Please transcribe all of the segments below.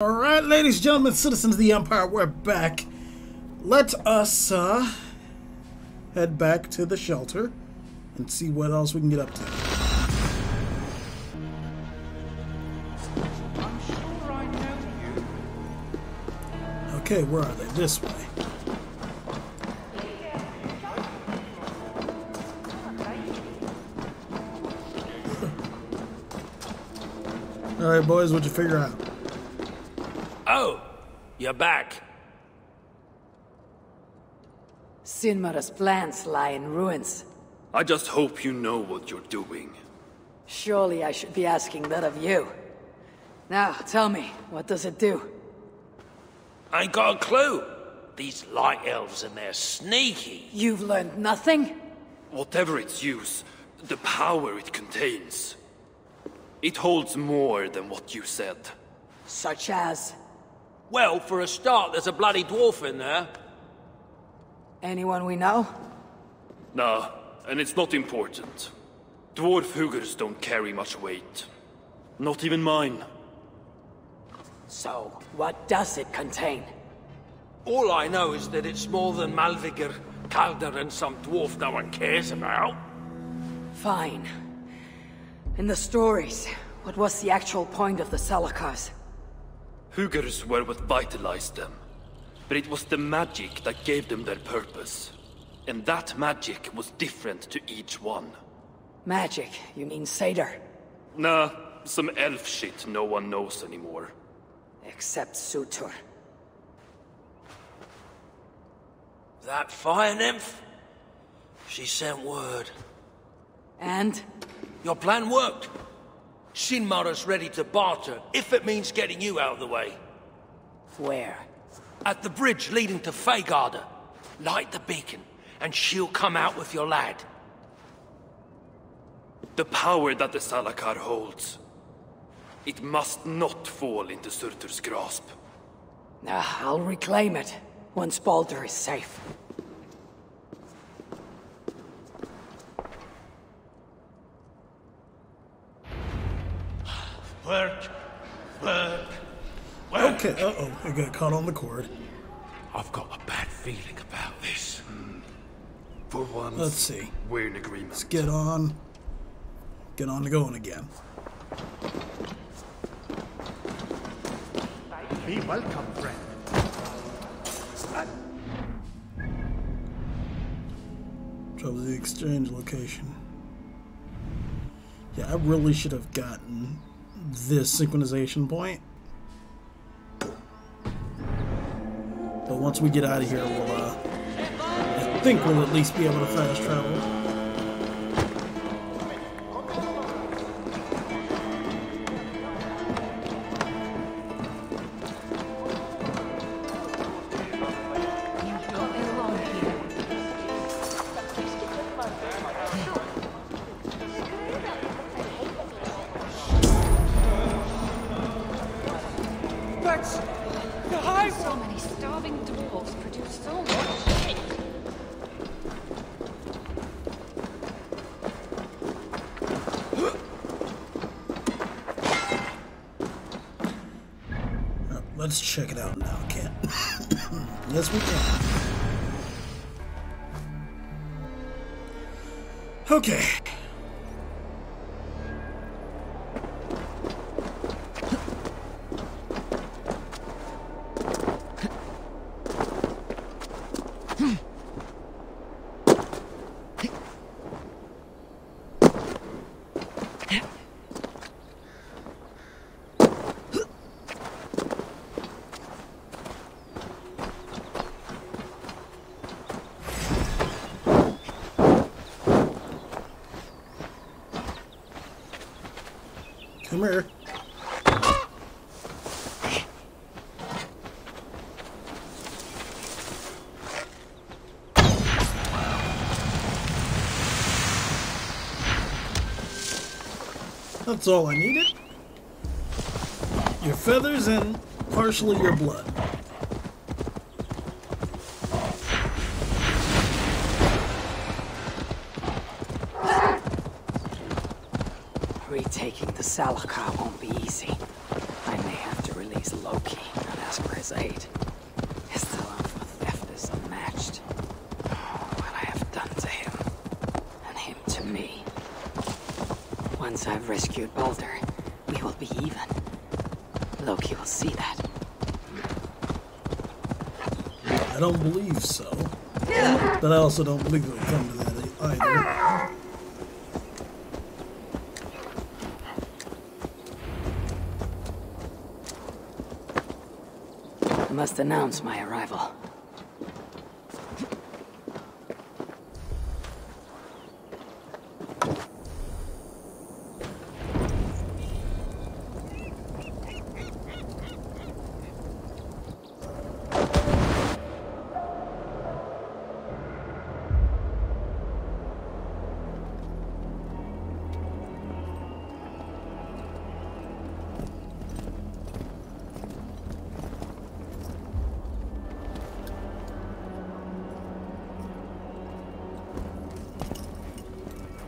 Alright, ladies and gentlemen, citizens of the Empire, we're back. Let us head back to the shelter and see what else we can get up to. I'm sure I know you. Okay, where are they? This way. Alright, boys, what'd you figure out? Oh, you're back. Sinmara's plans lie in ruins. I just hope you know what you're doing. Surely I should be asking that of you. Now, tell me, what does it do? I ain't got a clue. These light elves and they're sneaky. You've learned nothing? Whatever its use, the power it contains. It holds more than what you said. Such as? Well, for a start, there's a bloody dwarf in there. Anyone we know? Nah, and it's not important. Dwarf Hugrs don't carry much weight. Not even mine. So, what does it contain? All I know is that it's more than Malvigr, Kaldar, and some dwarf no one cares about. Fine. In the stories, what was the actual point of the Salakars? Hugrs were what vitalized them, but it was the magic that gave them their purpose. And that magic was different to each one. Magic? You mean Satyr? Nah, some elf shit no one knows anymore. Except Surtr. That fire nymph? She sent word. And? Your plan worked. Sinmara's ready to barter, if it means getting you out of the way. Where? At the bridge leading to Fagadada. Light the beacon, and she'll come out with your lad. The power that the Salakar holds, it must not fall into Surtur's grasp. I'll reclaim it, once Baldur is safe. Work. Okay, uh-oh, I got caught on the cord. I've got a bad feeling about this. For once, let's see. We're in agreement. Let's get on to going again. Be welcome, friend. Trouble the exchange location. Yeah, I really should have gotten this synchronization point. But once we get out of here, we'll, I think we'll at least be able to fast travel. Let's check it out now, can't? Yes, we can. Okay. Come here. That's all I needed. Your feathers and partially your blood. Retaking the Salakar won't be easy. I may have to release He's Loki, not asked for his aid. His talent for theft is unmatched. Oh, what I have done to him, and him to me. Once I've rescued Baldur, we will be even. Loki will see that. I don't believe so. But I also don't believe it will come to that either. Must announce my arrival.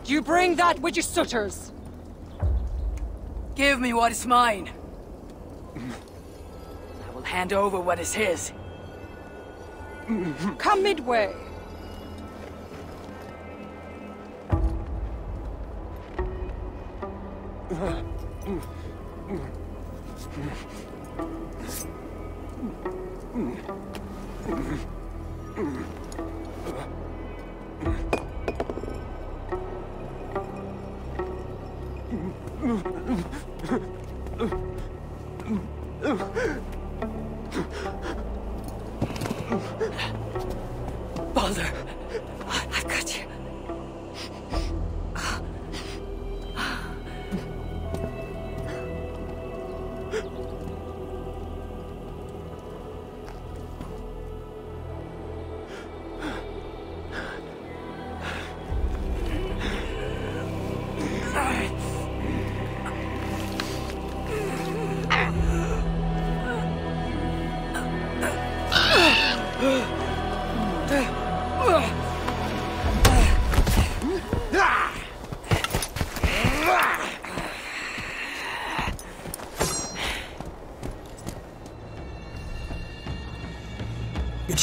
You bring that with your suitors! Give me what is mine. I will hand over what is his. Come midway.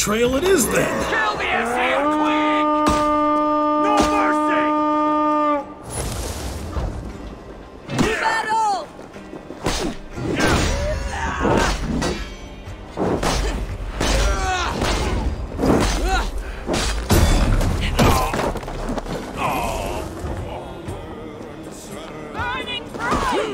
Trail it is then. Kill the Esa, quick! No mercy! Battle! Burning bright!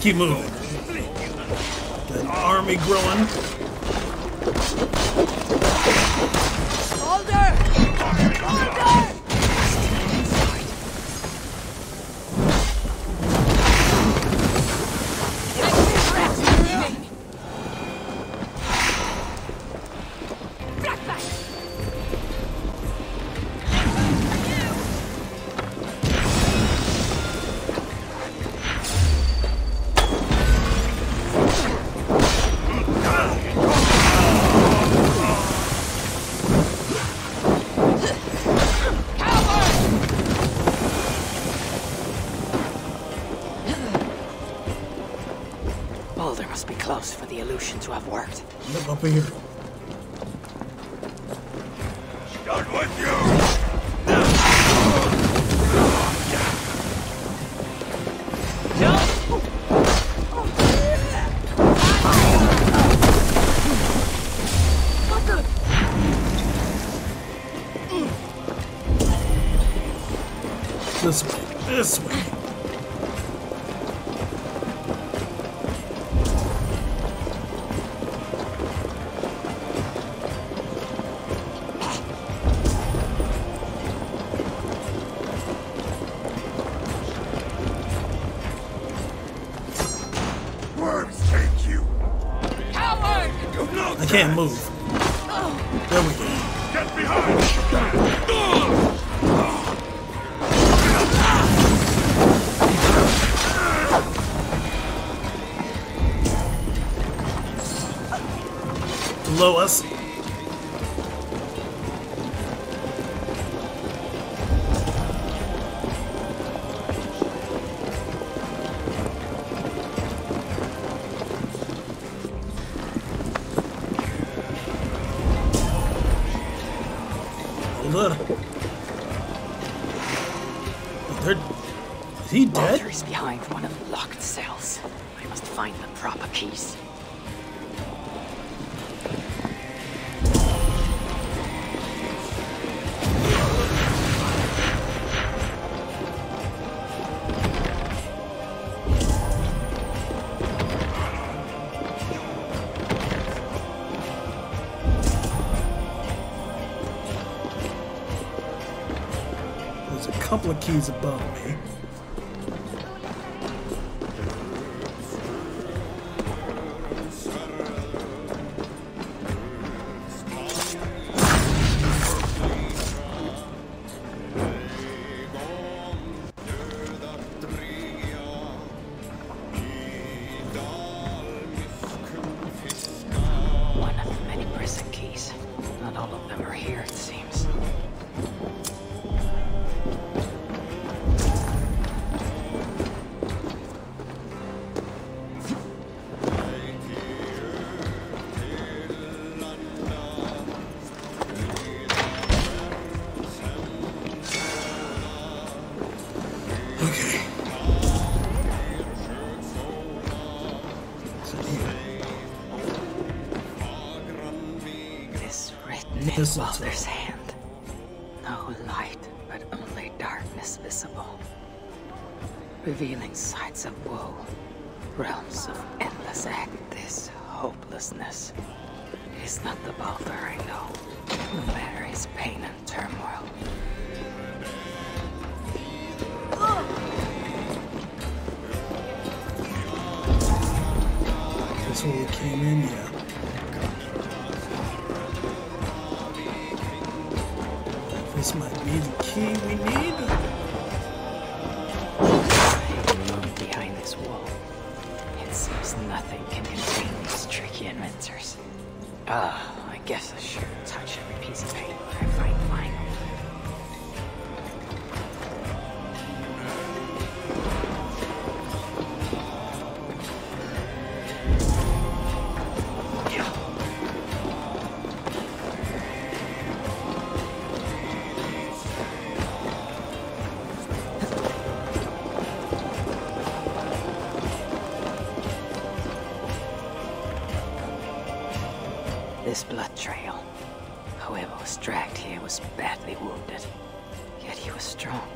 Keep moving. Got an army growing. Baldur! Baldur! To have worked. Look up here. Done with you. This way. This way. can't move. There we go. Get behind! Below us. Behind one of the locked cells. I must find the proper keys. There's a couple of keys above me. Baldur's hand. No light, but only darkness visible. Revealing sights of woe, realms of endless agony. This hopelessness is not the Baldur I know, who marries pain and turmoil. That's where we came in, yeah. This might be the key we need. Behind this wall, it seems nothing can contain these tricky inventors. I guess I should touch every piece of paper I find mine. This blood trail. Whoever was dragged here was badly wounded. Yet he was strong.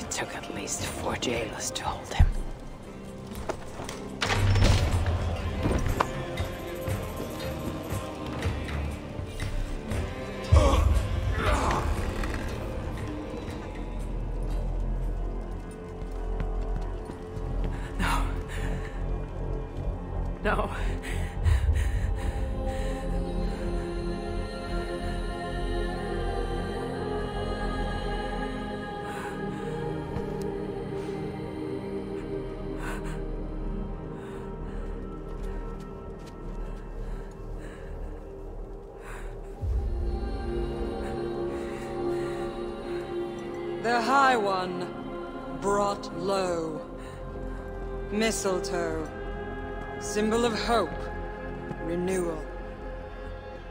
It took at least 4 jailers to hold him. The High One, brought low. Mistletoe, symbol of hope, renewal,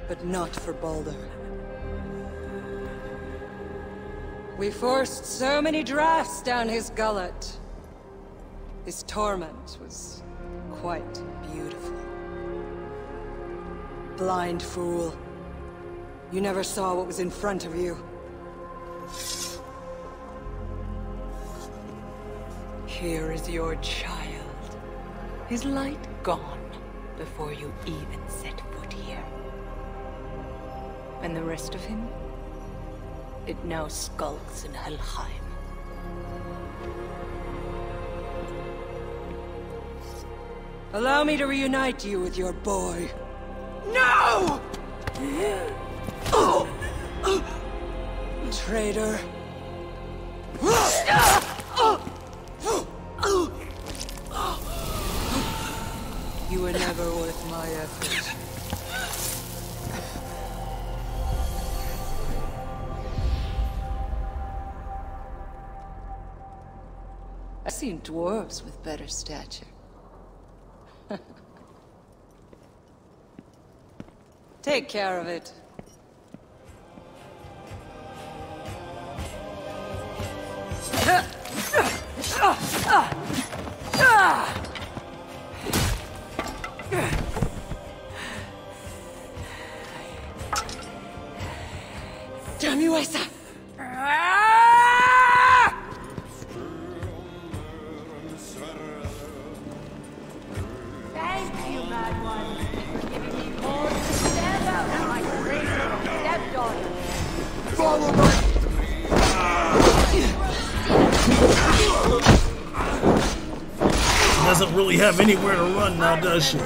but not for Baldur. We forced so many drafts down his gullet. His torment was quite beautiful. Blind fool. You never saw what was in front of you. Here is your child. His light gone before you even set foot here. And the rest of him? It now skulks in Helheim. Allow me to reunite you with your boy. No! Oh. Traitor. You were never worth my effort. I've seen dwarves with better stature. Take care of it. Damn you, Esa! Doesn't really have anywhere to run now, does she?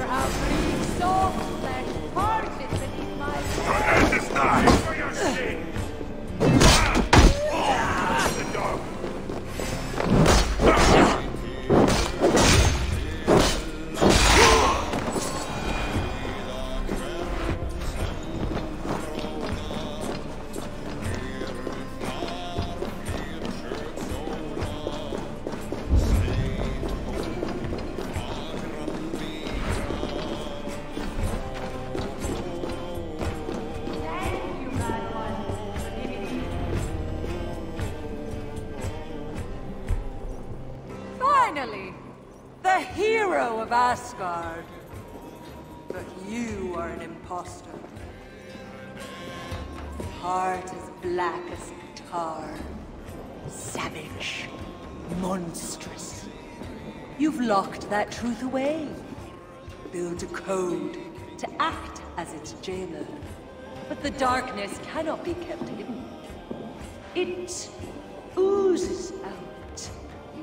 Asgard, but you are an imposter. Heart as black as tar, savage, monstrous. You've locked that truth away. Build a code to act as its jailer, but the darkness cannot be kept hidden. It oozes out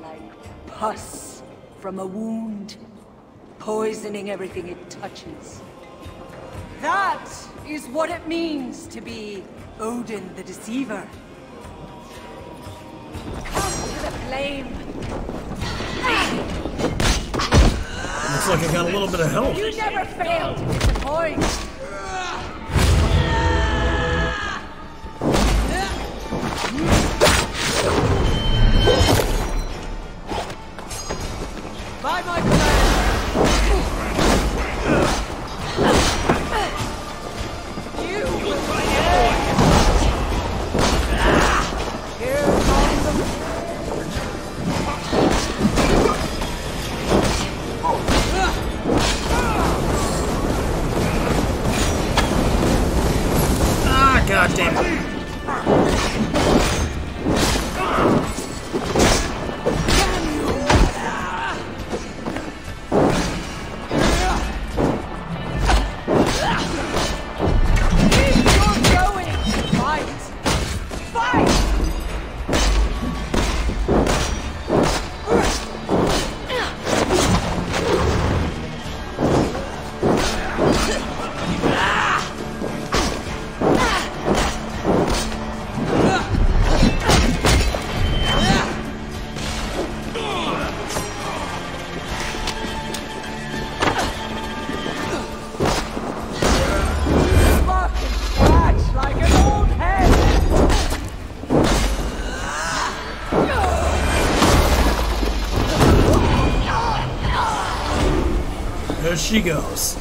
like pus from a wound, poisoning everything it touches. That is what it means to be Odin the Deceiver. Come to the flame. Looks like I got a little bit of help. You never fail to disappoint. By my command. God damn it. She goes.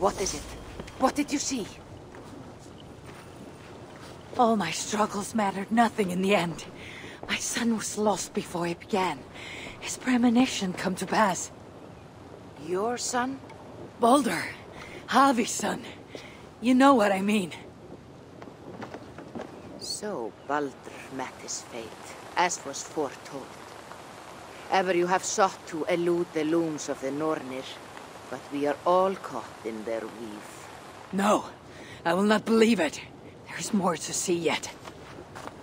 What is it? What did you see? All my struggles mattered nothing in the end. My son was lost before it began. His premonition come to pass. Your son? Baldur. Harvey's son. You know what I mean. So Baldur met his fate, as was foretold. Ever you have sought to elude the looms of the Nornir, but we are all caught in their weave. No, I will not believe it. There is more to see yet.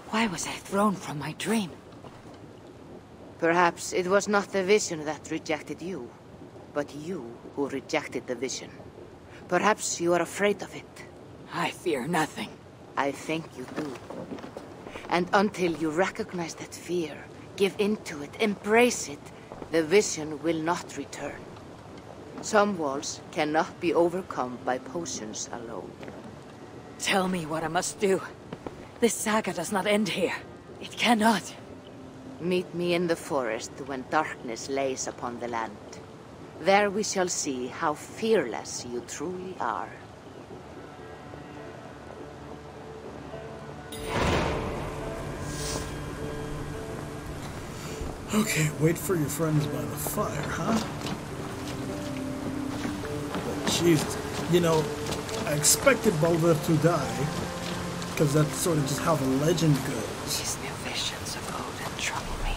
Why was I thrown from my dream? Perhaps it was not the vision that rejected you, but you who rejected the vision. Perhaps you are afraid of it. I fear nothing. I think you do. And until you recognize that fear, give into it, embrace it, the vision will not return. Some walls cannot be overcome by potions alone. Tell me what I must do. This saga does not end here. It cannot. Meet me in the forest when darkness lays upon the land. There we shall see how fearless you truly are. Okay, wait for your friends by the fire, huh? But Jesus, you know, I expected Baldur to die, because that's sort of just how the legend goes. These new visions of Odin trouble me.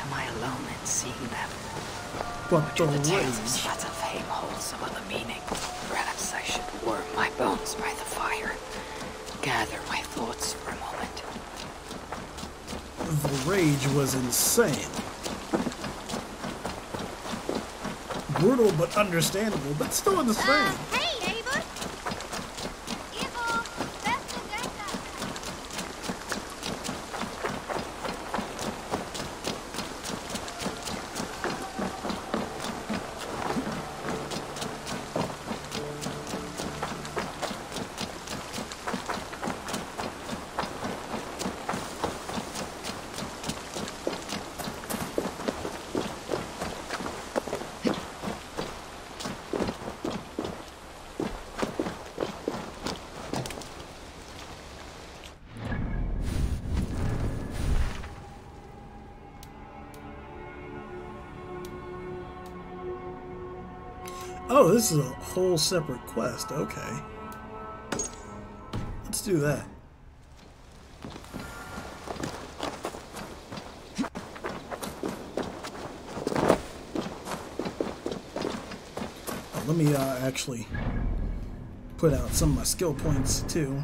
Am I alone in seeing them? But the tales of Svartalfheim hold some other meaning. Perhaps I should warm my bones by the fire. Gather my thoughts for a moment. The rage was insane. Brutal but understandable, but still insane. Hey, Eivor! Oh, this is a whole separate quest. Okay. Let's do that. Oh, let me actually put out some of my skill points too.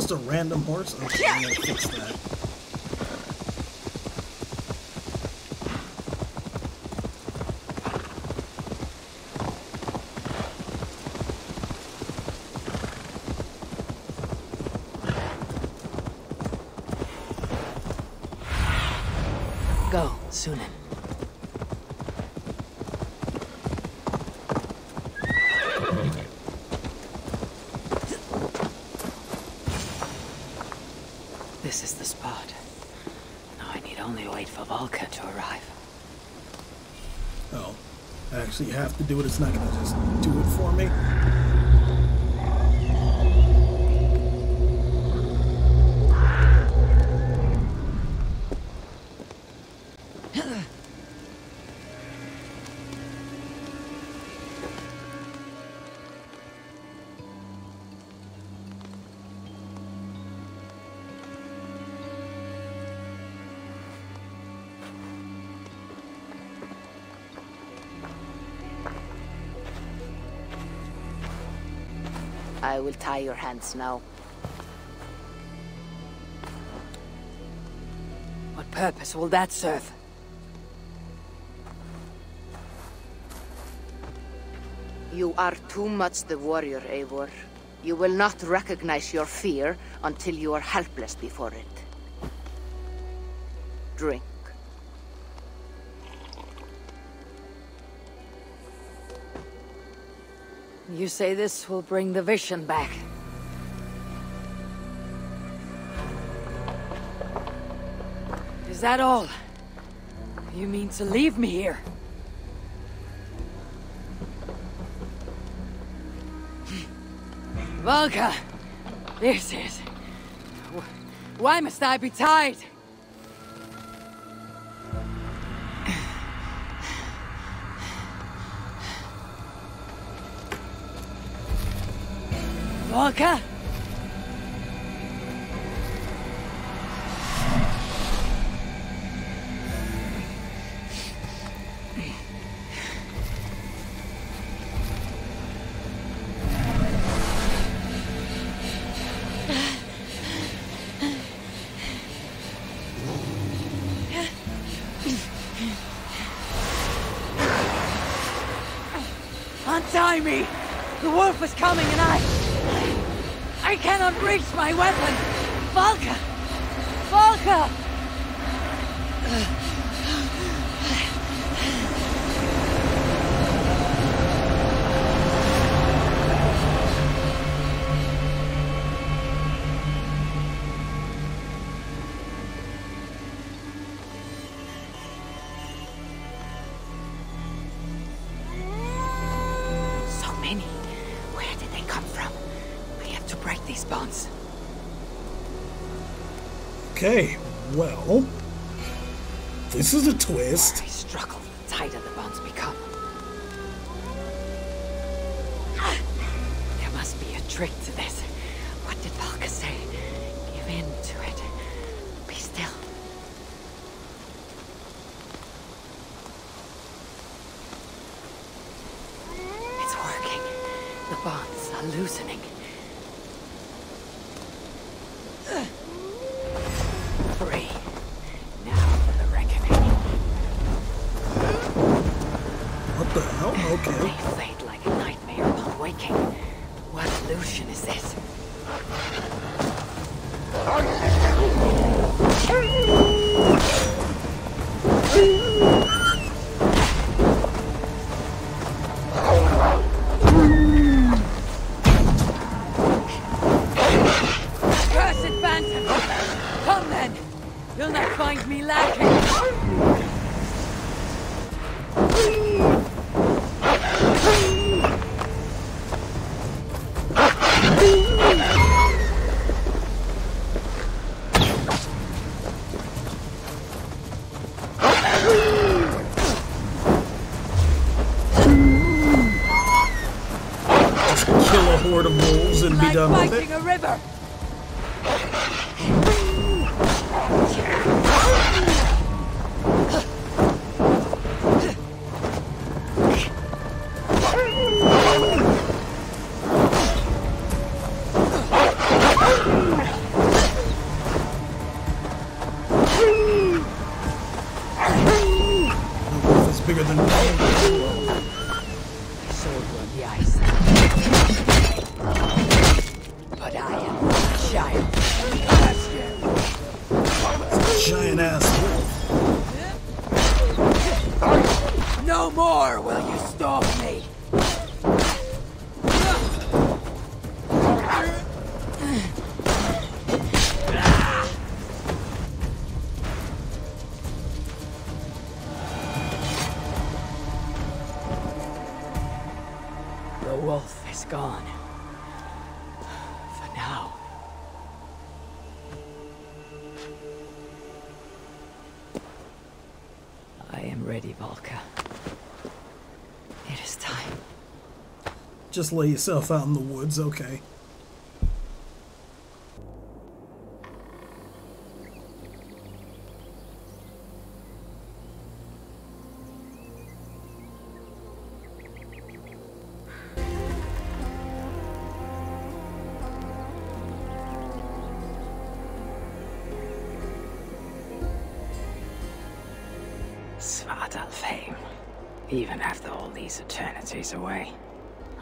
Just a random horse? Okay, I'm gonna fix that. Go, Sunan. This is the spot. Now I need only wait for Valka to arrive. Oh, I actually have to do it. It's not gonna just do it for me. I will tie your hands now. What purpose will that serve? You are too much the warrior, Eivor. You will not recognize your fear until you are helpless before it. Drink. You say this will bring the vision back? Is that all? You mean to leave me here? Valka! This is... Why must I be tied? Valka? Untie me! The wolf is coming and I cannot reach my weapon! Valka! Valka! Okay, well, this is a twist. The more I struggle, the tighter the bonds become. There must be a trick to this. What did Valka say? Give in to it. Be still. It's working. The bonds are loosening. Just lay yourself out in the woods, okay. Svartalfheim. Even after all these eternities away.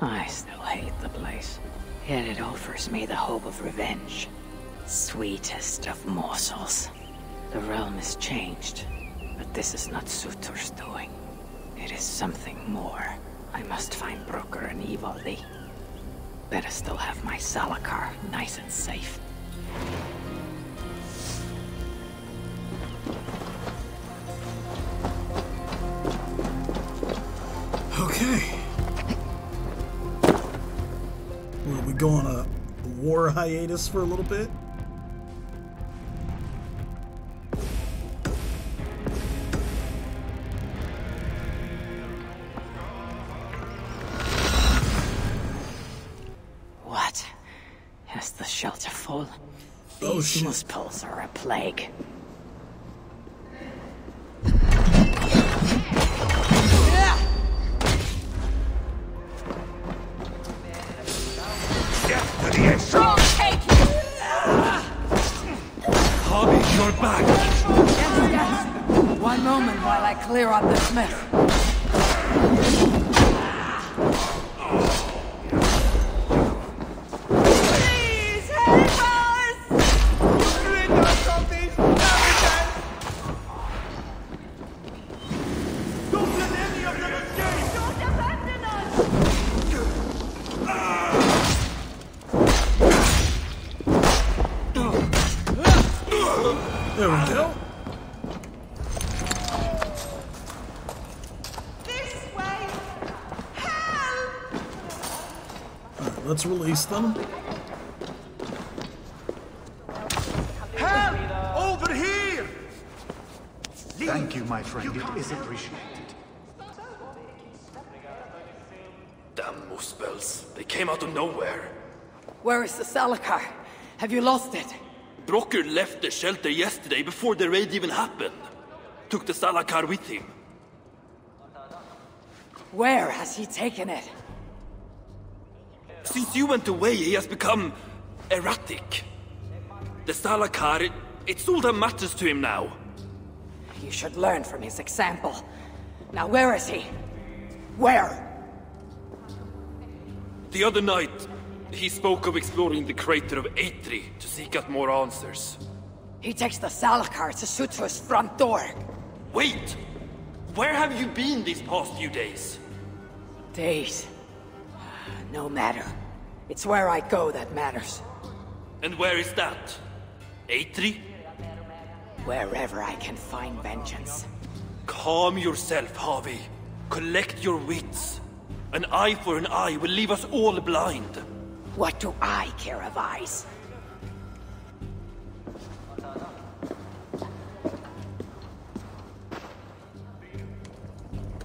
I still hate the place, yet it offers me the hope of revenge. Sweetest of morsels. The realm is changed, but this is not Suter's doing. It is something more. I must find Brokkr and Ivaldi. Better still have my Salakar nice and safe. Okay. Will we go on a war hiatus for a little bit? What? Has the shelter full? Oh, shit. These muspels are a plague. Clear up the smith. Please help us! Rid us of these savages! Don't let any of them escape! Don't abandon us! There we go. Let's release them. Help! Over here! Thank you, my friend. It is appreciated. Damn Muspels. They came out of nowhere. Where is the Salakar? Have you lost it? Brokkr left the shelter yesterday before the raid even happened. Took the Salakar with him. Where has he taken it? Since you went away, he has become erratic. The Salakar, it's all that matters to him now. You should learn from his example. Now where is he? Where? The other night, he spoke of exploring the crater of Eitri to seek out more answers. He takes the Salakar to Sutr's front door. Wait! Where have you been these past few days? Days? No matter. It's where I go that matters. And where is that? Eitri? Wherever I can find vengeance. Calm yourself, Harvey. Collect your wits. An eye for an eye will leave us all blind. What do I care of eyes?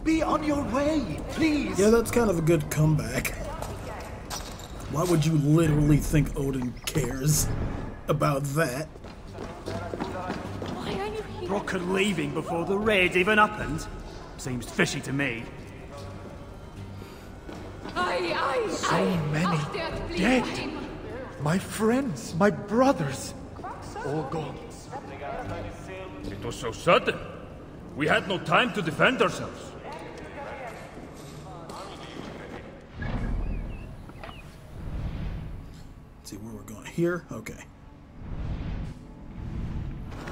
Be on your way, please! Yeah, that's kind of a good comeback. Why would you literally think Odin cares about that? Why are you here? Brokkr leaving before the raid even happened? Seems fishy to me. So many dead. My friends, my brothers, all gone. It was so sudden. We had no time to defend ourselves. Where we're going here? Okay.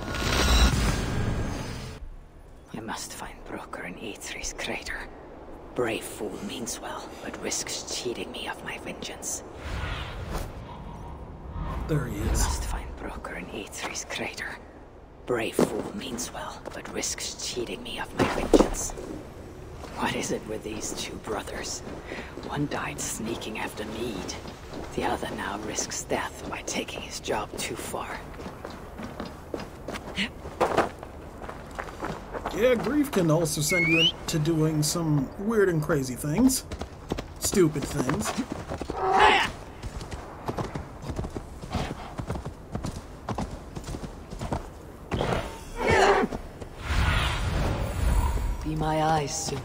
I must find Brokkr in Eitri's crater. Brave fool means well, but risks cheating me of my vengeance. There he is. I must find Brokkr in Eitri's crater. Brave fool means well, but risks cheating me of my vengeance. What is it with these two brothers? One died sneaking after mead. The other now risks death by taking his job too far. Yeah, grief can also send you into doing some weird and crazy things. Stupid things. Be my eyes, soon.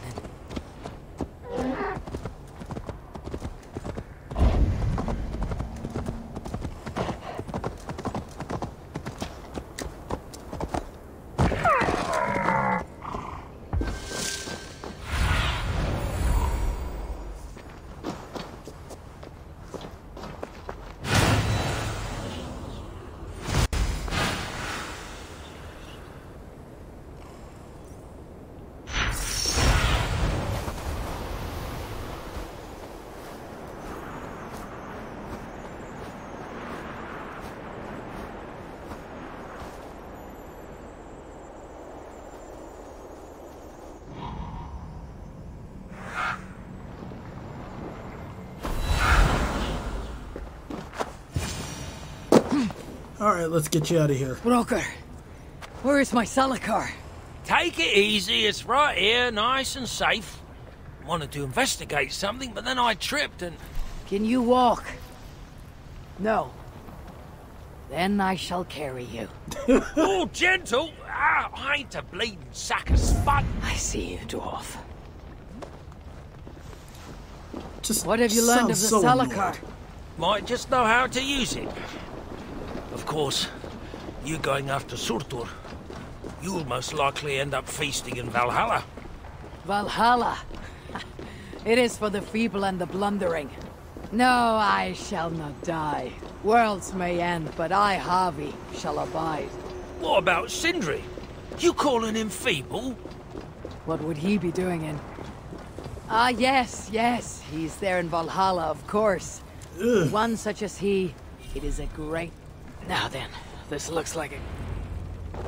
Alright, let's get you out of here. Brokkr, where is my Salakar? Take it easy, it's right here, nice and safe. I wanted to investigate something, but then I tripped and... Can you walk? No. Then I shall carry you. Oh, gentle! Ah, I ain't a bleeding sack of spud. I see you, dwarf. Just what have you learned of the Salakar? Might just know how to use it. Of course, you going after Surtr, you'll most likely end up feasting in Valhalla. Valhalla? It is for the feeble and the blundering. No, I shall not die. Worlds may end, but I, Harvey, shall abide. What about Sindri? You calling him feeble? What would he be doing in... Ah, yes, yes. He's there in Valhalla, of course. Ugh. One such as he, it is a great... Now then, this looks like a...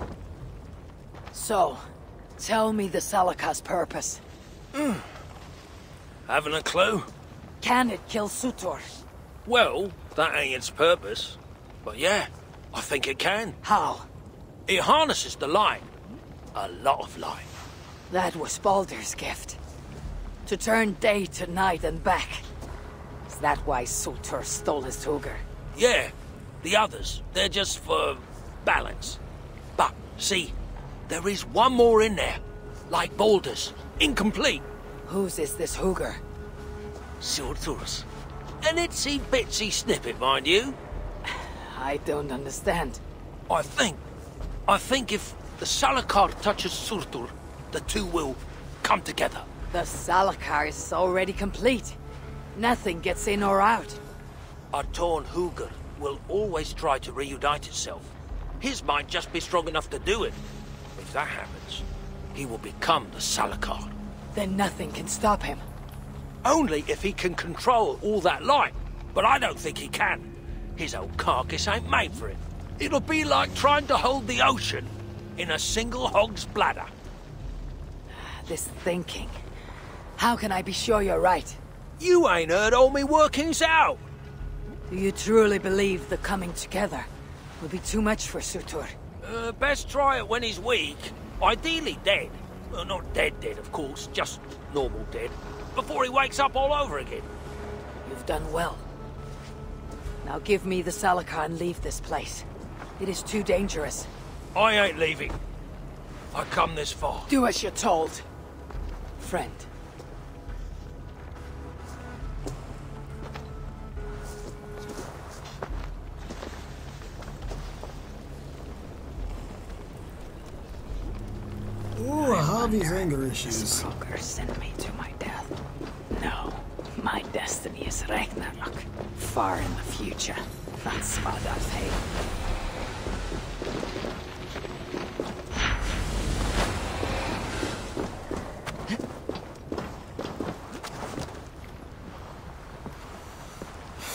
So, tell me the Salakar's purpose. Having a clue? Can it kill Suter? Well, that ain't its purpose. But yeah, I think it can. How? It harnesses the light. A lot of light. That was Baldur's gift. To turn day to night and back. Is that why Suter stole his Hugr? Yeah. The others, they're just for balance. But, see, there is one more in there. Like Baldur's. Incomplete. Whose is this Hugr? Surtr's. An itsy-bitsy snippet, mind you. I don't understand. I think if the Salakar touches Surtr, the two will come together. The Salakar is already complete. Nothing gets in or out. A torn Hugr will always try to reunite itself. His might just be strong enough to do it. If that happens, he will become the Salakar. Then nothing can stop him. Only if he can control all that light. But I don't think he can. His old carcass ain't made for it. It'll be like trying to hold the ocean in a single hog's bladder. This thinking. How can I be sure you're right? You ain't heard all me workings out. Do you truly believe the coming together will be too much for Surtr? Best try it when he's weak. Ideally dead. Well, not dead, of course. Just normal dead. Before he wakes up all over again. You've done well. Now give me the Salakar and leave this place. It is too dangerous. I ain't leaving. I come this far. Do as you're told, friend. Ooh, Harvey's anger issues. Brokkr sent me to my death. No, my destiny is Ragnarok, far in the future. That's Svartalfheim.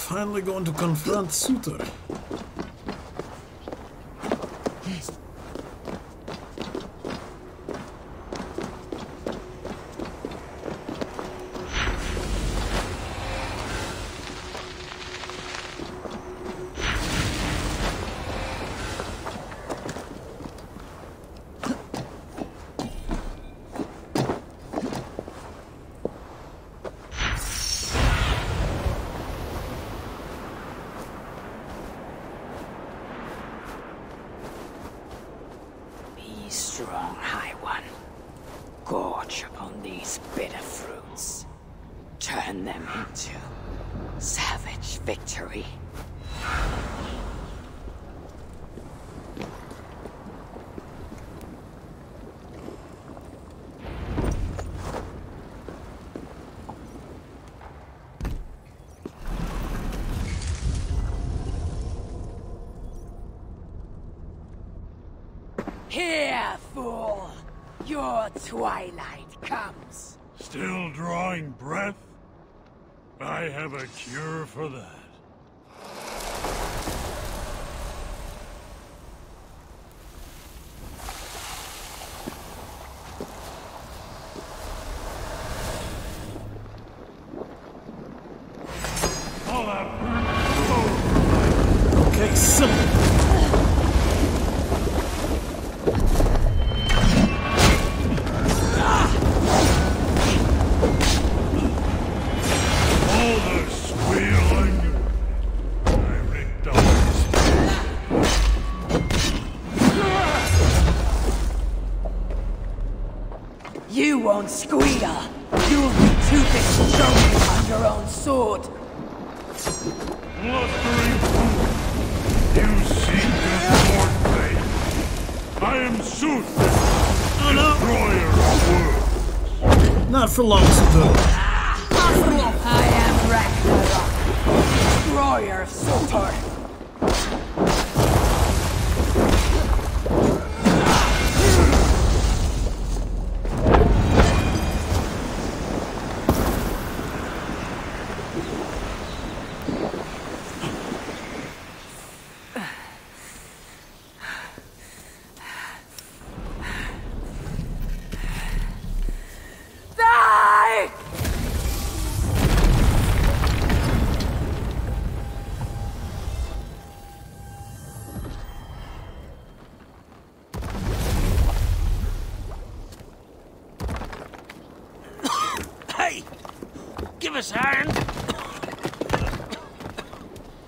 Finally going to confront Suter. Here, fool! Your twilight comes! Still drawing breath? I have a cure for that. Okay, simple. own squealer, you'll be too big to choke on your own sword. Blustering fool! You seek this mortal fate. I am Surtr, destroyer of worlds. Not for long, Suttung. Not for long. I am Ragnarok, destroyer of Surtr.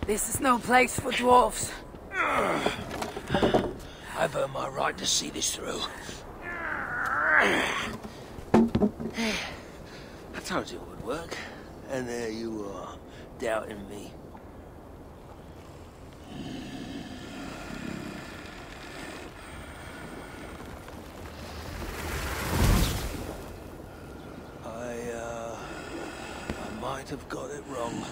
This is no place for dwarves. I've earned my right to see this through. I told you it would work, and there you are, doubting me. I might have got it wrong.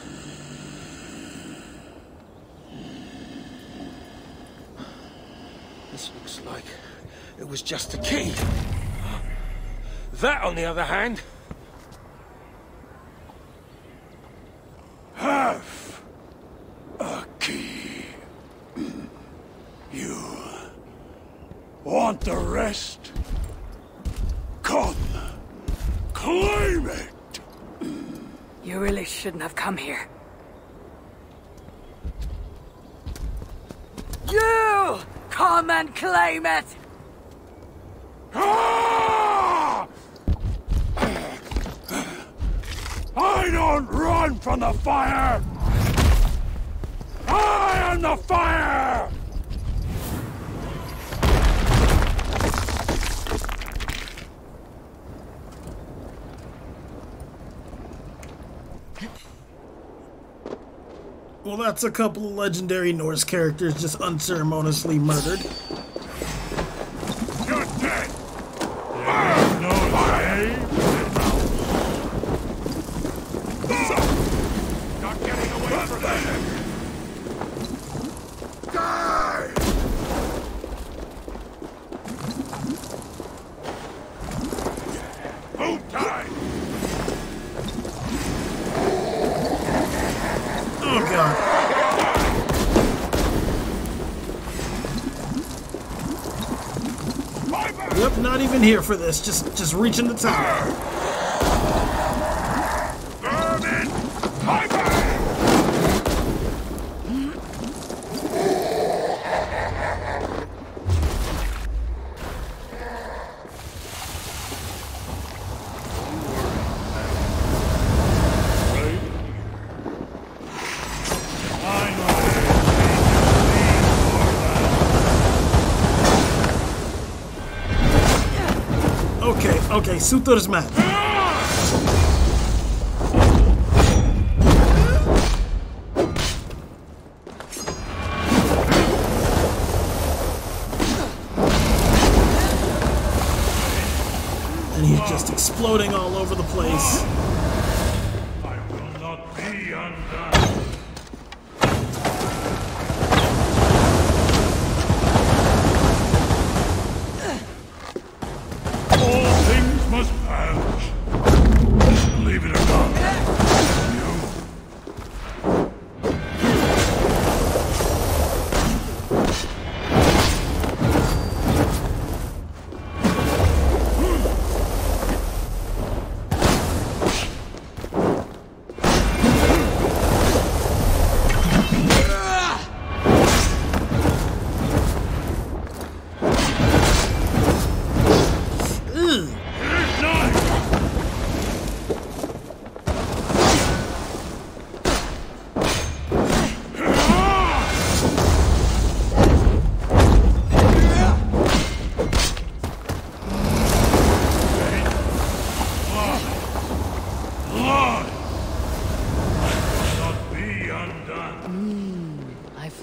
This looks like it was just a key. That, on the other hand... half a key. You want the rest? Come, claim it! You really shouldn't have come here. You! Come and claim it! Ah! I don't run from the fire! I am the fire! Well, that's a couple of legendary Norse characters just unceremoniously murdered. You're dead! There's no way! Not getting away from that! Die! Who died? Oh god. Yep, not even here for this. Just reaching the top. Vermin! Okay, Suter's mad. And he's just exploding all over the place. I will not be undone.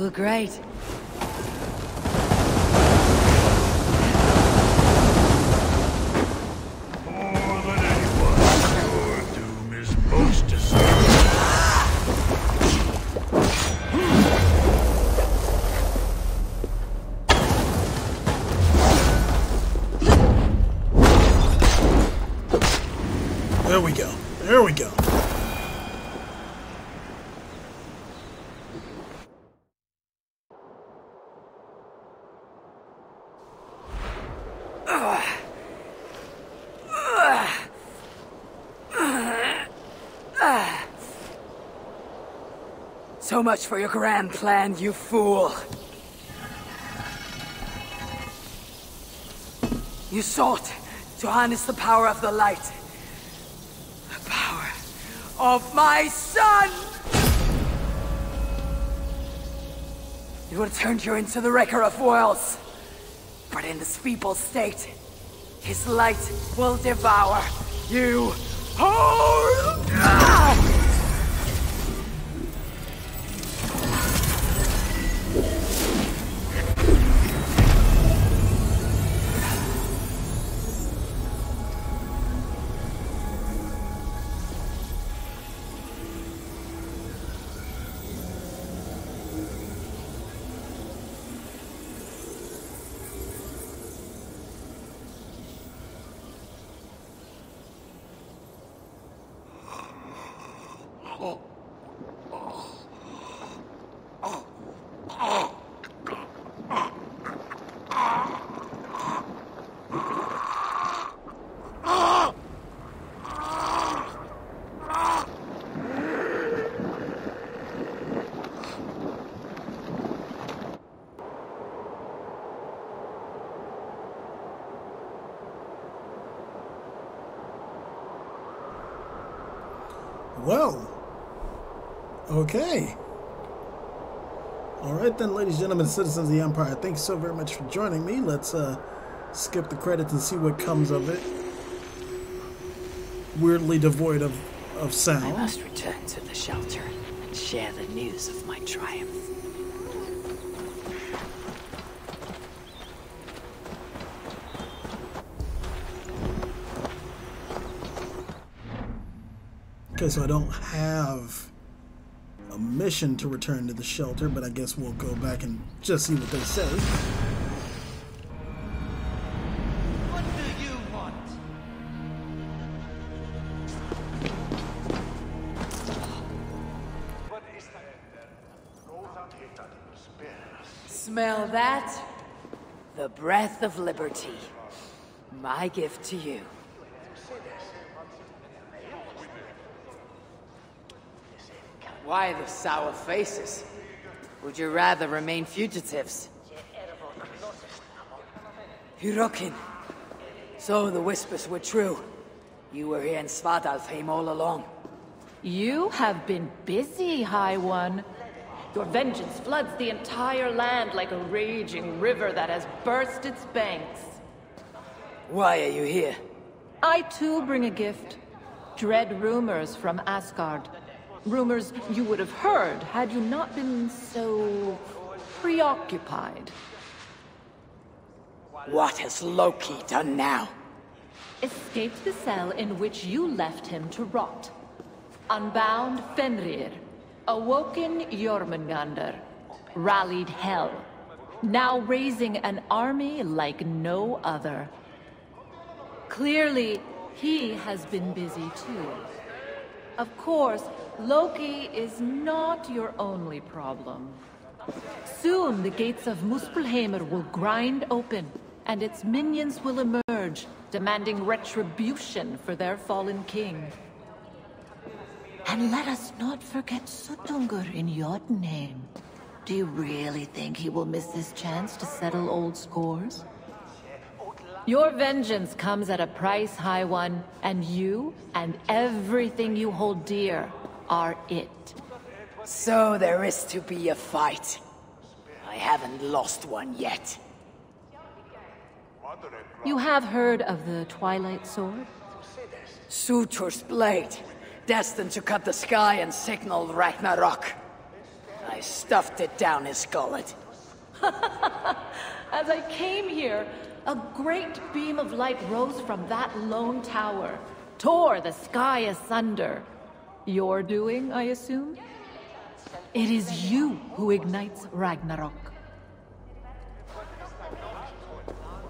look great. There we go. So much for your grand plan, you fool. You sought to harness the power of the light. Of my son! It would have turned you into the wrecker of worlds. But in this feeble state, his light will devour you whole! Okay. All right then, ladies, gentlemen, citizens of the Empire, thanks so very much for joining me. Let's skip the credits and see what comes of it. Weirdly devoid of sound. I must return to the shelter and share the news of my triumph. Okay, so I don't have a mission to return to the shelter, but I guess we'll go back and just see what they say. What do you want? Smell that? The breath of liberty. My gift to you. Why the sour faces? Would you rather remain fugitives? Hyrokin. So the whispers were true. You were here in Svartalfheim all along. You have been busy, High One. Your vengeance floods the entire land like a raging river that has burst its banks. Why are you here? I too bring a gift. Dread rumors from Asgard. Rumors you would have heard had you not been so preoccupied. What has Loki done now? Escaped the cell in which you left him to rot. Unbound Fenrir. Awoken Jormungandr. Rallied Hell. Now raising an army like no other. Clearly, he has been busy too. Of course, Loki is not your only problem. Soon the gates of Muspelheim will grind open, and its minions will emerge, demanding retribution for their fallen king. And let us not forget Suttung in your name. Do you really think he will miss this chance to settle old scores? Your vengeance comes at a price, High One, and you and everything you hold dear are it. So there is to be a fight. I haven't lost one yet. You have heard of the Twilight Sword? Suter's blade, destined to cut the sky and signal Ragnarok. I stuffed it down his gullet. As I came here, a great beam of light rose from that lone tower, tore the sky asunder. Your doing, I assume? It is you who ignites Ragnarok.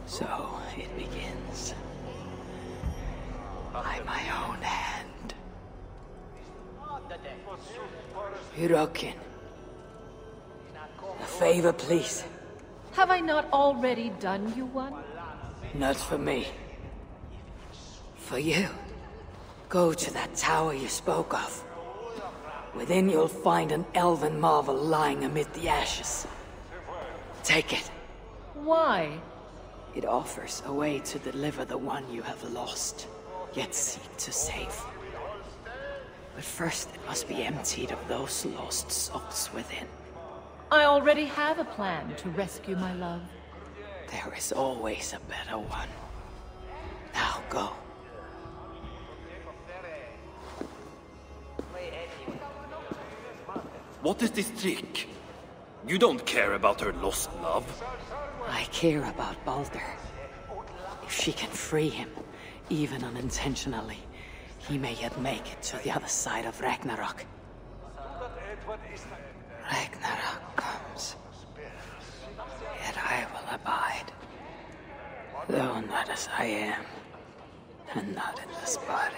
So it begins. By my own hand. Hyrokin. A favor, please. Have I not already done you one? Not for me. For you. Go to that tower you spoke of. Within you'll find an elven marvel lying amid the ashes. Take it. Why? It offers a way to deliver the one you have lost, yet seek to save. But first it must be emptied of those lost souls within. I already have a plan to rescue my love. There is always a better one. Now go. What is this trick? You don't care about her lost love. I care about Baldur. If she can free him, even unintentionally, he may yet make it to the other side of Ragnarok. Ragnarok comes, yet I will abide, though not as I am, and not in this body.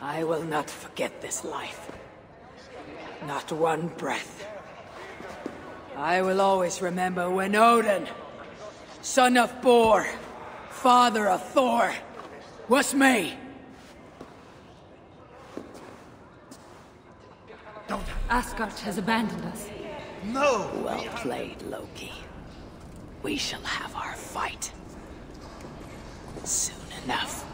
I will not forget this life, not one breath. I will always remember when Odin, son of Bor, father of Thor, was me. Asgard has abandoned us. No! Well played, Loki. We shall have our fight. Soon enough.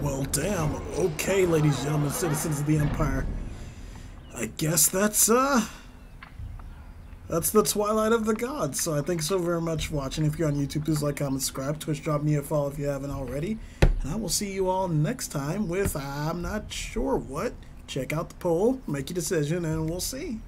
Well, damn. Okay, ladies and gentlemen, citizens of the Empire. I guess that's the Twilight of the Gods. So I thank you so very much for watching. If you're on YouTube, please like, comment, subscribe. Twitch, drop me a follow if you haven't already. And I will see you all next time with I'm not sure what. Check out the poll, make your decision, and we'll see.